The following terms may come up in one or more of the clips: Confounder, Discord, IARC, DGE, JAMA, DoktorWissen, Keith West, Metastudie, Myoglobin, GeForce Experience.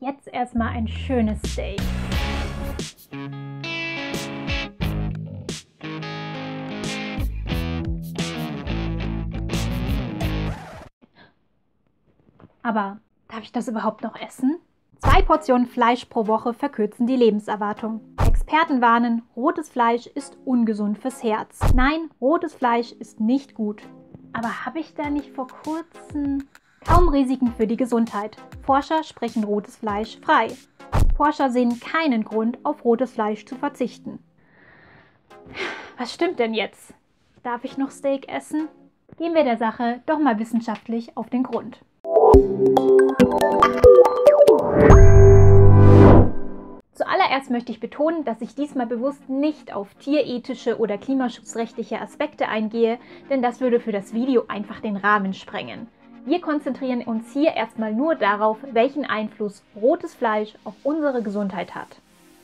Jetzt erstmal ein schönes Steak. Aber darf ich das überhaupt noch essen? 2 Portionen Fleisch pro Woche verkürzen die Lebenserwartung. Experten warnen, rotes Fleisch ist ungesund fürs Herz. Nein, rotes Fleisch ist nicht gut. Aber habe ich da nicht vor kurzem... Kaum Risiken für die Gesundheit. Forscher sprechen rotes Fleisch frei. Forscher sehen keinen Grund, auf rotes Fleisch zu verzichten. Was stimmt denn jetzt? Darf ich noch Steak essen? Gehen wir der Sache doch mal wissenschaftlich auf den Grund. Zuallererst möchte ich betonen, dass ich diesmal bewusst nicht auf tierethische oder klimaschutzrechtliche Aspekte eingehe, denn das würde für das Video einfach den Rahmen sprengen. Wir konzentrieren uns hier erstmal nur darauf, welchen Einfluss rotes Fleisch auf unsere Gesundheit hat.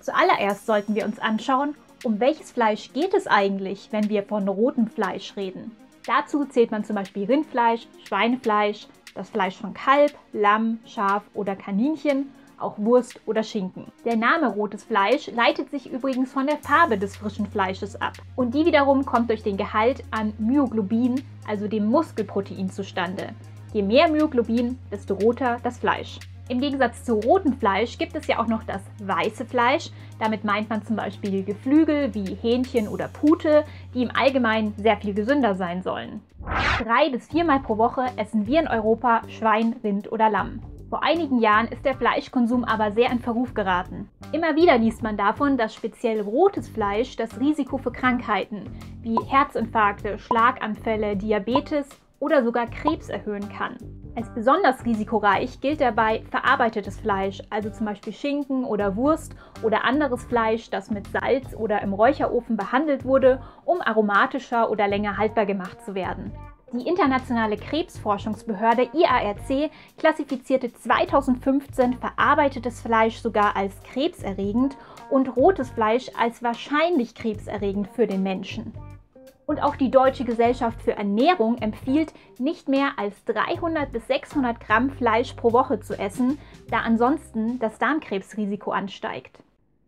Zuallererst sollten wir uns anschauen, um welches Fleisch geht es eigentlich, wenn wir von rotem Fleisch reden. Dazu zählt man zum Beispiel Rindfleisch, Schweinefleisch, das Fleisch von Kalb, Lamm, Schaf oder Kaninchen, auch Wurst oder Schinken. Der Name rotes Fleisch leitet sich übrigens von der Farbe des frischen Fleisches ab. Und die wiederum kommt durch den Gehalt an Myoglobin, also dem Muskelprotein, zustande. Je mehr Myoglobin, desto roter das Fleisch. Im Gegensatz zu rotem Fleisch gibt es ja auch noch das weiße Fleisch. Damit meint man zum Beispiel Geflügel wie Hähnchen oder Pute, die im Allgemeinen sehr viel gesünder sein sollen. 3 bis 4 Mal pro Woche essen wir in Europa Schwein, Rind oder Lamm. Vor einigen Jahren ist der Fleischkonsum aber sehr in Verruf geraten. Immer wieder liest man davon, dass speziell rotes Fleisch das Risiko für Krankheiten wie Herzinfarkte, Schlaganfälle, Diabetes oder sogar Krebs erhöhen kann. Als besonders risikoreich gilt dabei verarbeitetes Fleisch, also zum Beispiel Schinken oder Wurst oder anderes Fleisch, das mit Salz oder im Räucherofen behandelt wurde, um aromatischer oder länger haltbar gemacht zu werden. Die internationale Krebsforschungsbehörde IARC klassifizierte 2015 verarbeitetes Fleisch sogar als krebserregend und rotes Fleisch als wahrscheinlich krebserregend für den Menschen. Und auch die Deutsche Gesellschaft für Ernährung empfiehlt, nicht mehr als 300 bis 600 Gramm Fleisch pro Woche zu essen, da ansonsten das Darmkrebsrisiko ansteigt.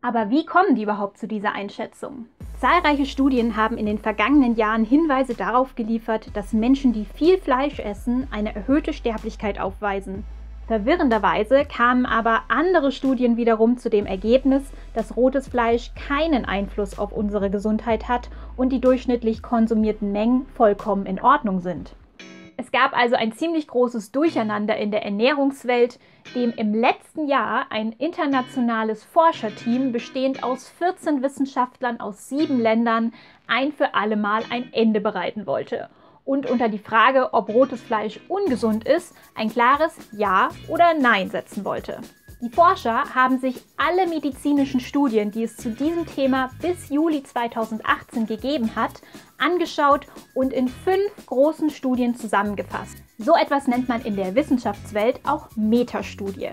Aber wie kommen die überhaupt zu dieser Einschätzung? Zahlreiche Studien haben in den vergangenen Jahren Hinweise darauf geliefert, dass Menschen, die viel Fleisch essen, eine erhöhte Sterblichkeit aufweisen. Verwirrenderweise kamen aber andere Studien wiederum zu dem Ergebnis, dass rotes Fleisch keinen Einfluss auf unsere Gesundheit hat und die durchschnittlich konsumierten Mengen vollkommen in Ordnung sind. Es gab also ein ziemlich großes Durcheinander in der Ernährungswelt, dem im letzten Jahr ein internationales Forscherteam bestehend aus 14 Wissenschaftlern aus 7 Ländern ein für alle Mal ein Ende bereiten wollte. Und unter die Frage, ob rotes Fleisch ungesund ist, ein klares Ja oder Nein setzen wollte. Die Forscher haben sich alle medizinischen Studien, die es zu diesem Thema bis Juli 2018 gegeben hat, angeschaut und in 5 großen Studien zusammengefasst. So etwas nennt man in der Wissenschaftswelt auch Metastudie.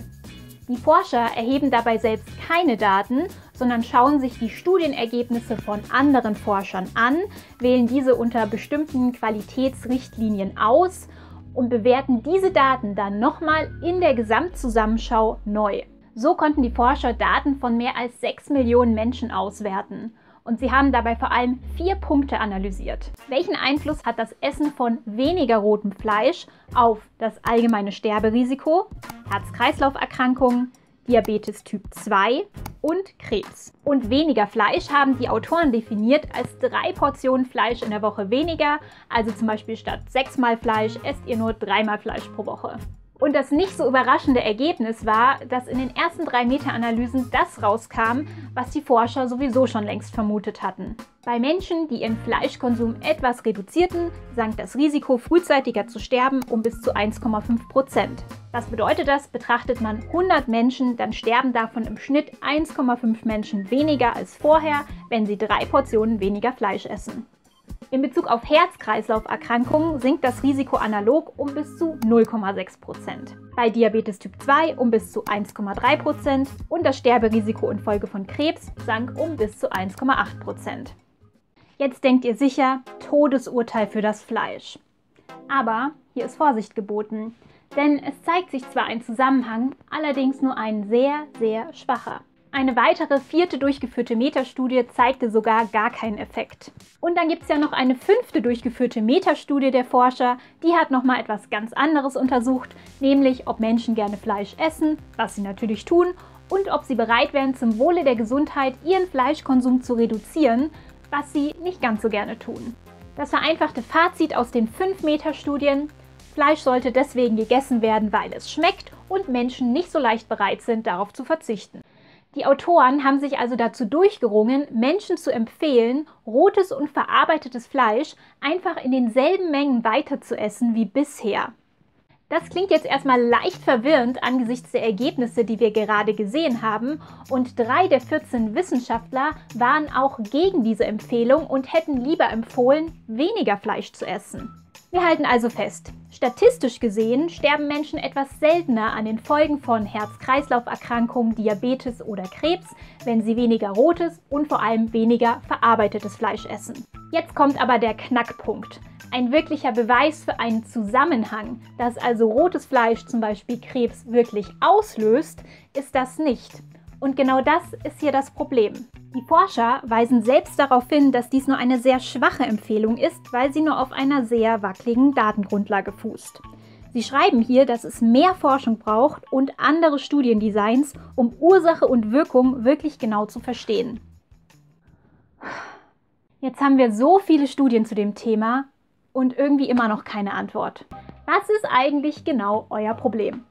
Die Forscher erheben dabei selbst keine Daten, sondern schauen sich die Studienergebnisse von anderen Forschern an, wählen diese unter bestimmten Qualitätsrichtlinien aus und bewerten diese Daten dann nochmal in der Gesamtzusammenschau neu. So konnten die Forscher Daten von mehr als 6 Millionen Menschen auswerten. Und sie haben dabei vor allem 4 Punkte analysiert. Welchen Einfluss hat das Essen von weniger rotem Fleisch auf das allgemeine Sterberisiko, Herz-Kreislauf-Erkrankungen, Diabetes Typ 2 und Krebs? Und weniger Fleisch haben die Autoren definiert als 3 Portionen Fleisch in der Woche weniger, also zum Beispiel statt 6 Mal Fleisch esst ihr nur 3 Mal Fleisch pro Woche. Und das nicht so überraschende Ergebnis war, dass in den ersten 3 Meta-Analysen das rauskam, was die Forscher sowieso schon längst vermutet hatten. Bei Menschen, die ihren Fleischkonsum etwas reduzierten, sank das Risiko, frühzeitiger zu sterben, um bis zu 1,5%. Was bedeutet das? Betrachtet man 100 Menschen, dann sterben davon im Schnitt 1,5 Menschen weniger als vorher, wenn sie 3 Portionen weniger Fleisch essen. In Bezug auf Herz-Kreislauf-Erkrankungen sinkt das Risiko analog um bis zu 0,6%, bei Diabetes Typ 2 um bis zu 1,3% und das Sterberisiko infolge von Krebs sank um bis zu 1,8%. Jetzt denkt ihr sicher, Todesurteil für das Fleisch. Aber hier ist Vorsicht geboten, Denn es zeigt sich zwar ein Zusammenhang, allerdings nur ein sehr, sehr schwacher. Eine weitere, 4. durchgeführte Metastudie zeigte sogar gar keinen Effekt. Und dann gibt es ja noch eine 5. durchgeführte Metastudie der Forscher, die hat nochmal etwas ganz anderes untersucht, nämlich ob Menschen gerne Fleisch essen, was sie natürlich tun, und ob sie bereit wären, zum Wohle der Gesundheit ihren Fleischkonsum zu reduzieren, was sie nicht ganz so gerne tun. Das vereinfachte Fazit aus den 5 Metastudien: Fleisch sollte deswegen gegessen werden, weil es schmeckt und Menschen nicht so leicht bereit sind, darauf zu verzichten. Die Autoren haben sich also dazu durchgerungen, Menschen zu empfehlen, rotes und verarbeitetes Fleisch einfach in denselben Mengen weiterzuessen wie bisher. Das klingt jetzt erstmal leicht verwirrend angesichts der Ergebnisse, die wir gerade gesehen haben, und 3 der 14 Wissenschaftler waren auch gegen diese Empfehlung und hätten lieber empfohlen, weniger Fleisch zu essen. Wir halten also fest, statistisch gesehen sterben Menschen etwas seltener an den Folgen von Herz-Kreislauf-Erkrankungen, Diabetes oder Krebs, wenn sie weniger rotes und vor allem weniger verarbeitetes Fleisch essen. Jetzt kommt aber der Knackpunkt. Ein wirklicher Beweis für einen Zusammenhang, dass also rotes Fleisch zum Beispiel Krebs wirklich auslöst, ist das nicht. Und genau das ist hier das Problem. Die Forscher weisen selbst darauf hin, dass dies nur eine sehr schwache Empfehlung ist, weil sie nur auf einer sehr wackeligen Datengrundlage fußt. Sie schreiben hier, dass es mehr Forschung braucht und andere Studiendesigns, um Ursache und Wirkung wirklich genau zu verstehen. Jetzt haben wir so viele Studien zu dem Thema und irgendwie immer noch keine Antwort. Was ist eigentlich genau euer Problem?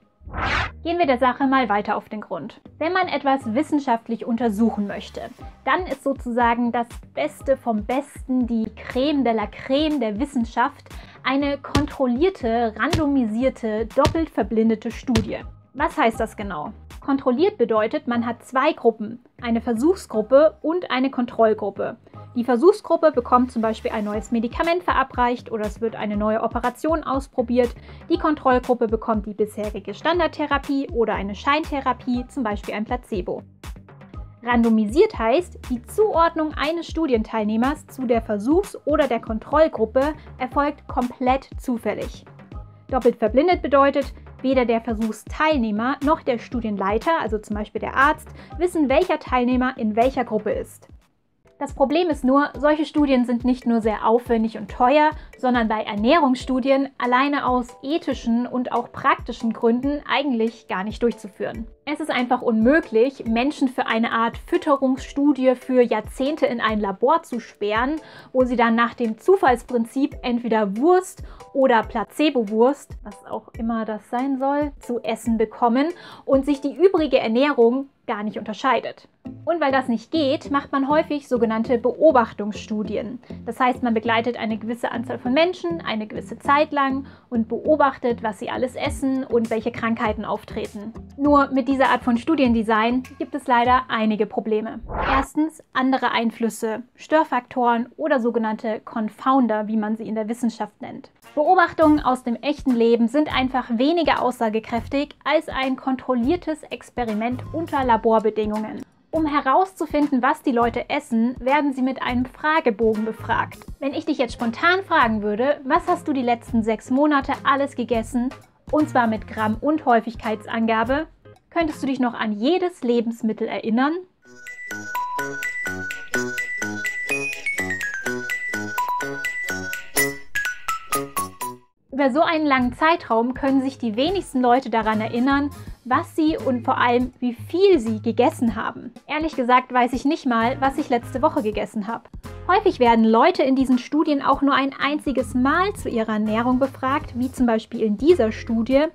Gehen wir der Sache mal weiter auf den Grund. Wenn man etwas wissenschaftlich untersuchen möchte, dann ist sozusagen das Beste vom Besten, die Creme de la Creme der Wissenschaft, eine kontrollierte, randomisierte, doppelt verblindete Studie. Was heißt das genau? Kontrolliert bedeutet, man hat 2 Gruppen, eine Versuchsgruppe und eine Kontrollgruppe. Die Versuchsgruppe bekommt zum Beispiel ein neues Medikament verabreicht oder es wird eine neue Operation ausprobiert. Die Kontrollgruppe bekommt die bisherige Standardtherapie oder eine Scheintherapie, zum Beispiel ein Placebo. Randomisiert heißt, die Zuordnung eines Studienteilnehmers zu der Versuchs- oder der Kontrollgruppe erfolgt komplett zufällig. Doppelt verblindet bedeutet, weder der Versuchsteilnehmer noch der Studienleiter, also zum Beispiel der Arzt, wissen, welcher Teilnehmer in welcher Gruppe ist. Das Problem ist nur, solche Studien sind nicht nur sehr aufwendig und teuer, sondern bei Ernährungsstudien alleine aus ethischen und auch praktischen Gründen eigentlich gar nicht durchzuführen. Es ist einfach unmöglich, Menschen für eine Art Fütterungsstudie für Jahrzehnte in ein Labor zu sperren, wo sie dann nach dem Zufallsprinzip entweder Wurst oder Placebo-Wurst, was auch immer das sein soll, zu essen bekommen und sich die übrige Ernährung gar nicht unterscheidet. Und weil das nicht geht, macht man häufig sogenannte Beobachtungsstudien. Das heißt, man begleitet eine gewisse Anzahl von Menschen eine gewisse Zeit lang und beobachtet, was sie alles essen und welche Krankheiten auftreten. Nur mit dieser Art von Studiendesign gibt es leider einige Probleme. Erstens andere Einflüsse, Störfaktoren oder sogenannte Confounder, wie man sie in der Wissenschaft nennt. Beobachtungen aus dem echten Leben sind einfach weniger aussagekräftig als ein kontrolliertes Experiment unter Laborbedingungen. Um herauszufinden, was die Leute essen, werden sie mit einem Fragebogen befragt. Wenn ich dich jetzt spontan fragen würde, was hast du die letzten 6 Monate alles gegessen, und zwar mit Gramm- und Häufigkeitsangabe, könntest du dich noch an jedes Lebensmittel erinnern? Über so einen langen Zeitraum können sich die wenigsten Leute daran erinnern, was sie und vor allem wie viel sie gegessen haben. Ehrlich gesagt weiß ich nicht mal, was ich letzte Woche gegessen habe. Häufig werden Leute in diesen Studien auch nur ein einziges Mal zu ihrer Ernährung befragt, wie zum Beispiel in dieser Studie.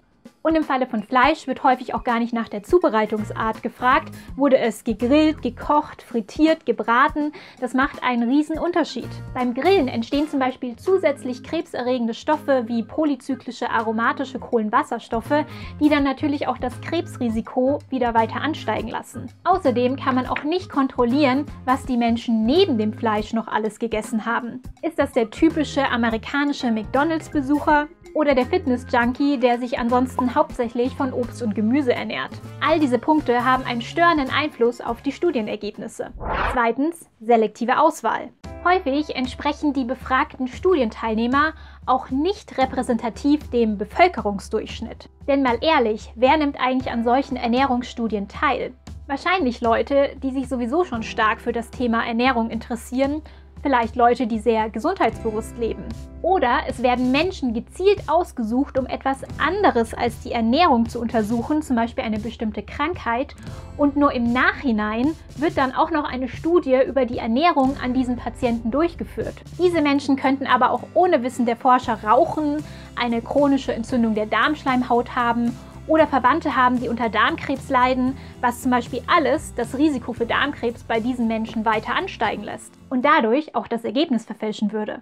Und im Falle von Fleisch wird häufig auch gar nicht nach der Zubereitungsart gefragt. Wurde es gegrillt, gekocht, frittiert, gebraten? Das macht einen riesen Unterschied. Beim Grillen entstehen zum Beispiel zusätzlich krebserregende Stoffe wie polyzyklische aromatische Kohlenwasserstoffe, die dann natürlich auch das Krebsrisiko wieder weiter ansteigen lassen. Außerdem kann man auch nicht kontrollieren, was die Menschen neben dem Fleisch noch alles gegessen haben. Ist das der typische amerikanische McDonald's-Besucher? Oder der Fitness-Junkie, der sich ansonsten hauptsächlich von Obst und Gemüse ernährt. All diese Punkte haben einen störenden Einfluss auf die Studienergebnisse. Zweitens, selektive Auswahl. Häufig entsprechen die befragten Studienteilnehmer auch nicht repräsentativ dem Bevölkerungsdurchschnitt. Denn mal ehrlich, wer nimmt eigentlich an solchen Ernährungsstudien teil? Wahrscheinlich Leute, die sich sowieso schon stark für das Thema Ernährung interessieren, vielleicht Leute, die sehr gesundheitsbewusst leben. Oder es werden Menschen gezielt ausgesucht, um etwas anderes als die Ernährung zu untersuchen, zum Beispiel eine bestimmte Krankheit, und nur im Nachhinein wird dann auch noch eine Studie über die Ernährung an diesen Patienten durchgeführt. Diese Menschen könnten aber auch ohne Wissen der Forscher rauchen, eine chronische Entzündung der Darmschleimhaut haben oder Verwandte haben, die unter Darmkrebs leiden, was zum Beispiel alles das Risiko für Darmkrebs bei diesen Menschen weiter ansteigen lässt und dadurch auch das Ergebnis verfälschen würde.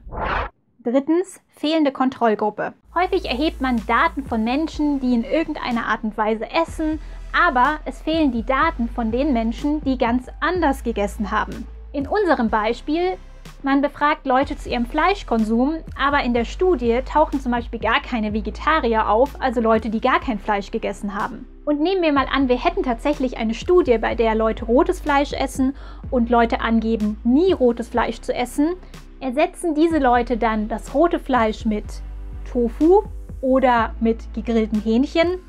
Drittens, fehlende Kontrollgruppe. Häufig erhebt man Daten von Menschen, die in irgendeiner Art und Weise essen, aber es fehlen die Daten von den Menschen, die ganz anders gegessen haben. In unserem Beispiel, man befragt Leute zu ihrem Fleischkonsum, aber in der Studie tauchen zum Beispiel gar keine Vegetarier auf, also Leute, die gar kein Fleisch gegessen haben. Und nehmen wir mal an, wir hätten tatsächlich eine Studie, bei der Leute rotes Fleisch essen und Leute angeben, nie rotes Fleisch zu essen. Ersetzen diese Leute dann das rote Fleisch mit Tofu oder mit gegrillten Hähnchen,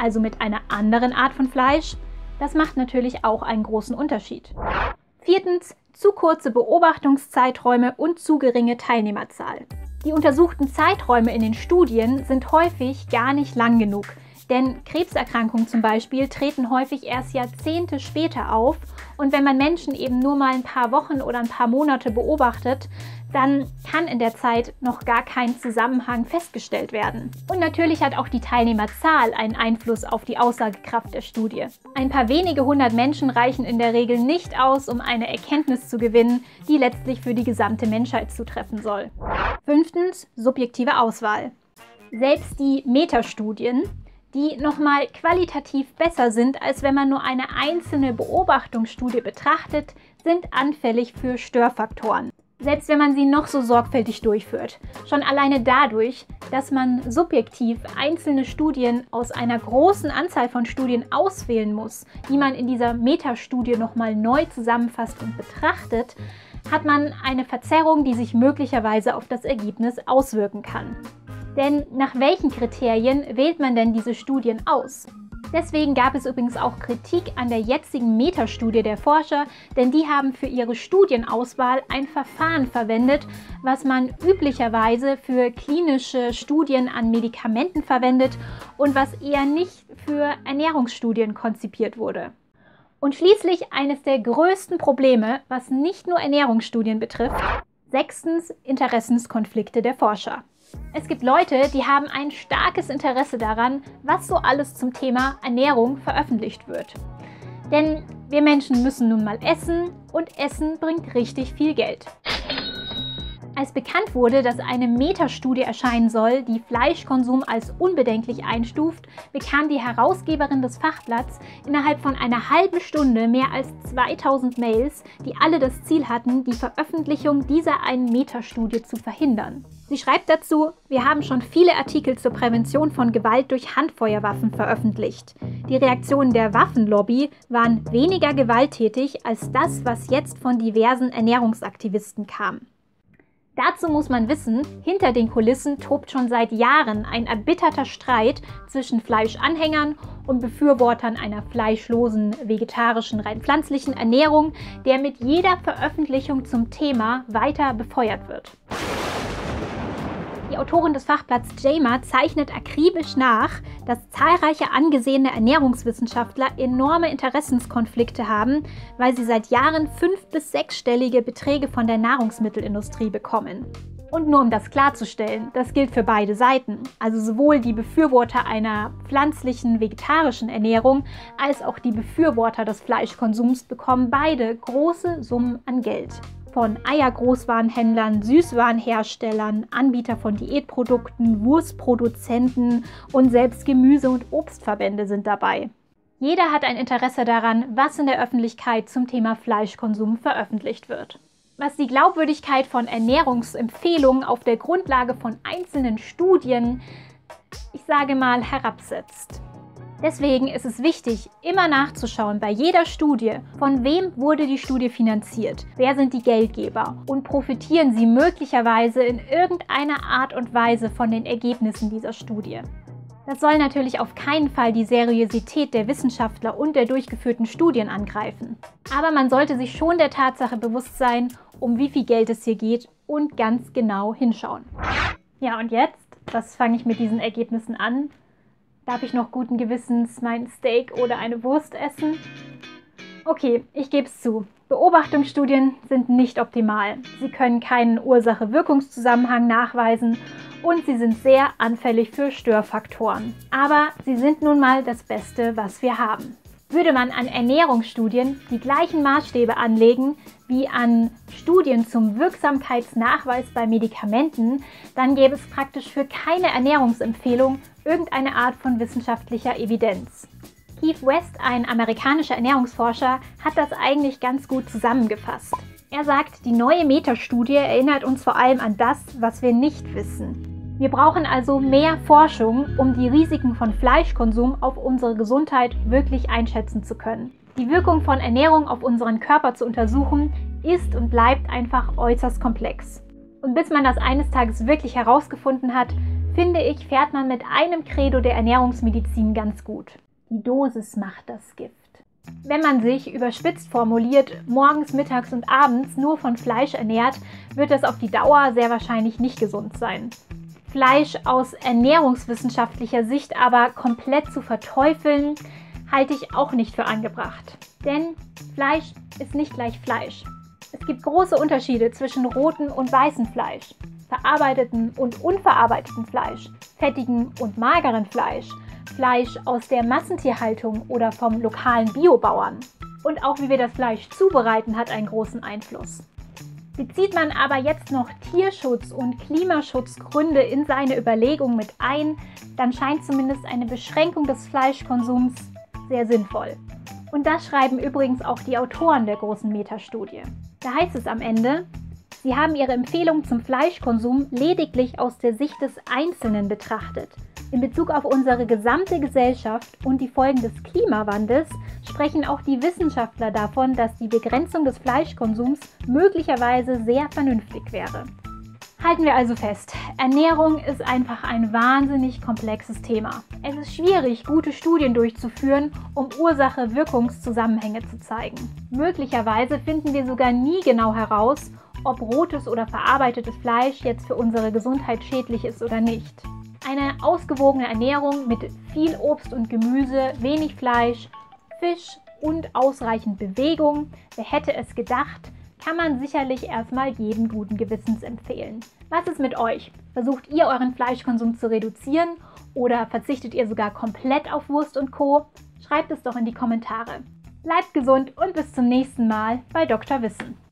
also mit einer anderen Art von Fleisch? Das macht natürlich auch einen großen Unterschied. Viertens, zu kurze Beobachtungszeiträume und zu geringe Teilnehmerzahl. Die untersuchten Zeiträume in den Studien sind häufig gar nicht lang genug, denn Krebserkrankungen zum Beispiel treten häufig erst Jahrzehnte später auf, und wenn man Menschen eben nur mal ein paar Wochen oder ein paar Monate beobachtet, dann kann in der Zeit noch gar kein Zusammenhang festgestellt werden. Und natürlich hat auch die Teilnehmerzahl einen Einfluss auf die Aussagekraft der Studie. Ein paar wenige hundert Menschen reichen in der Regel nicht aus, um eine Erkenntnis zu gewinnen, die letztlich für die gesamte Menschheit zutreffen soll. Fünftens, subjektive Auswahl. Selbst die Metastudien, die nochmal qualitativ besser sind, als wenn man nur eine einzelne Beobachtungsstudie betrachtet, sind anfällig für Störfaktoren. Selbst wenn man sie noch so sorgfältig durchführt. Schon alleine dadurch, dass man subjektiv einzelne Studien aus einer großen Anzahl von Studien auswählen muss, die man in dieser Metastudie nochmal neu zusammenfasst und betrachtet, hat man eine Verzerrung, die sich möglicherweise auf das Ergebnis auswirken kann. Denn nach welchen Kriterien wählt man denn diese Studien aus? Deswegen gab es übrigens auch Kritik an der jetzigen Metastudie der Forscher, denn die haben für ihre Studienauswahl ein Verfahren verwendet, was man üblicherweise für klinische Studien an Medikamenten verwendet und was eher nicht für Ernährungsstudien konzipiert wurde. Und schließlich eines der größten Probleme, was nicht nur Ernährungsstudien betrifft. Sechstens, Interessenskonflikte der Forscher. Es gibt Leute, die haben ein starkes Interesse daran, was so alles zum Thema Ernährung veröffentlicht wird. Denn wir Menschen müssen nun mal essen, und Essen bringt richtig viel Geld. Als bekannt wurde, dass eine Metastudie erscheinen soll, die Fleischkonsum als unbedenklich einstuft, bekam die Herausgeberin des Fachblatts innerhalb von einer halben Stunde mehr als 2000 Mails, die alle das Ziel hatten, die Veröffentlichung dieser einen Metastudie zu verhindern. Sie schreibt dazu: Wir haben schon viele Artikel zur Prävention von Gewalt durch Handfeuerwaffen veröffentlicht. Die Reaktionen der Waffenlobby waren weniger gewalttätig als das, was jetzt von diversen Ernährungsaktivisten kam. Dazu muss man wissen, hinter den Kulissen tobt schon seit Jahren ein erbitterter Streit zwischen Fleischanhängern und Befürwortern einer fleischlosen, vegetarischen, rein pflanzlichen Ernährung, der mit jeder Veröffentlichung zum Thema weiter befeuert wird. Die Autorin des Fachblatts JAMA zeichnet akribisch nach, dass zahlreiche angesehene Ernährungswissenschaftler enorme Interessenskonflikte haben, weil sie seit Jahren 5- bis 6-stellige Beträge von der Nahrungsmittelindustrie bekommen. Und nur um das klarzustellen, das gilt für beide Seiten, also sowohl die Befürworter einer pflanzlichen, vegetarischen Ernährung als auch die Befürworter des Fleischkonsums bekommen beide große Summen an Geld. Von Eiergroßwarenhändlern, Süßwarenherstellern, Anbieter von Diätprodukten, Wurstproduzenten und selbst Gemüse- und Obstverbände sind dabei. Jeder hat ein Interesse daran, was in der Öffentlichkeit zum Thema Fleischkonsum veröffentlicht wird. Was die Glaubwürdigkeit von Ernährungsempfehlungen auf der Grundlage von einzelnen Studien, ich sage mal, herabsetzt. Deswegen ist es wichtig, immer nachzuschauen bei jeder Studie, von wem wurde die Studie finanziert, wer sind die Geldgeber und profitieren sie möglicherweise in irgendeiner Art und Weise von den Ergebnissen dieser Studie. Das soll natürlich auf keinen Fall die Seriosität der Wissenschaftler und der durchgeführten Studien angreifen. Aber man sollte sich schon der Tatsache bewusst sein, um wie viel Geld es hier geht und ganz genau hinschauen. Ja, und jetzt, was fange ich mit diesen Ergebnissen an? Darf ich noch guten Gewissens mein Steak oder eine Wurst essen? Okay, ich gebe es zu. Beobachtungsstudien sind nicht optimal. Sie können keinen Ursache-Wirkungszusammenhang nachweisen und sie sind sehr anfällig für Störfaktoren. Aber sie sind nun mal das Beste, was wir haben. Würde man an Ernährungsstudien die gleichen Maßstäbe anlegen wie an Studien zum Wirksamkeitsnachweis bei Medikamenten, dann gäbe es praktisch für keine Ernährungsempfehlung irgendeine Art von wissenschaftlicher Evidenz. Keith West, ein amerikanischer Ernährungsforscher, hat das eigentlich ganz gut zusammengefasst. Er sagt, die neue Metastudie erinnert uns vor allem an das, was wir nicht wissen. Wir brauchen also mehr Forschung, um die Risiken von Fleischkonsum auf unsere Gesundheit wirklich einschätzen zu können. Die Wirkung von Ernährung auf unseren Körper zu untersuchen, ist und bleibt einfach äußerst komplex. Und bis man das eines Tages wirklich herausgefunden hat, finde ich, fährt man mit einem Credo der Ernährungsmedizin ganz gut. Die Dosis macht das Gift. Wenn man sich, überspitzt formuliert, morgens, mittags und abends nur von Fleisch ernährt, wird das auf die Dauer sehr wahrscheinlich nicht gesund sein. Fleisch aus ernährungswissenschaftlicher Sicht aber komplett zu verteufeln, halte ich auch nicht für angebracht. Denn Fleisch ist nicht gleich Fleisch. Es gibt große Unterschiede zwischen rotem und weißem Fleisch, verarbeiteten und unverarbeiteten Fleisch, fettigen und mageren Fleisch, Fleisch aus der Massentierhaltung oder vom lokalen Biobauern. Und auch wie wir das Fleisch zubereiten, hat einen großen Einfluss. Bezieht man aber jetzt noch Tierschutz- und Klimaschutzgründe in seine Überlegungen mit ein, dann scheint zumindest eine Beschränkung des Fleischkonsums sehr sinnvoll. Und das schreiben übrigens auch die Autoren der großen Metastudie. Da heißt es am Ende: Sie haben ihre Empfehlung zum Fleischkonsum lediglich aus der Sicht des Einzelnen betrachtet. In Bezug auf unsere gesamte Gesellschaft und die Folgen des Klimawandels sprechen auch die Wissenschaftler davon, dass die Begrenzung des Fleischkonsums möglicherweise sehr vernünftig wäre. Halten wir also fest, Ernährung ist einfach ein wahnsinnig komplexes Thema. Es ist schwierig, gute Studien durchzuführen, um Ursache-Wirkungszusammenhänge zu zeigen. Möglicherweise finden wir sogar nie genau heraus, ob rotes oder verarbeitetes Fleisch jetzt für unsere Gesundheit schädlich ist oder nicht. Eine ausgewogene Ernährung mit viel Obst und Gemüse, wenig Fleisch, Fisch und ausreichend Bewegung, wer hätte es gedacht, kann man sicherlich erstmal jedem guten Gewissens empfehlen. Was ist mit euch? Versucht ihr, euren Fleischkonsum zu reduzieren oder verzichtet ihr sogar komplett auf Wurst und Co.? Schreibt es doch in die Kommentare. Bleibt gesund und bis zum nächsten Mal bei Dr. Wissen.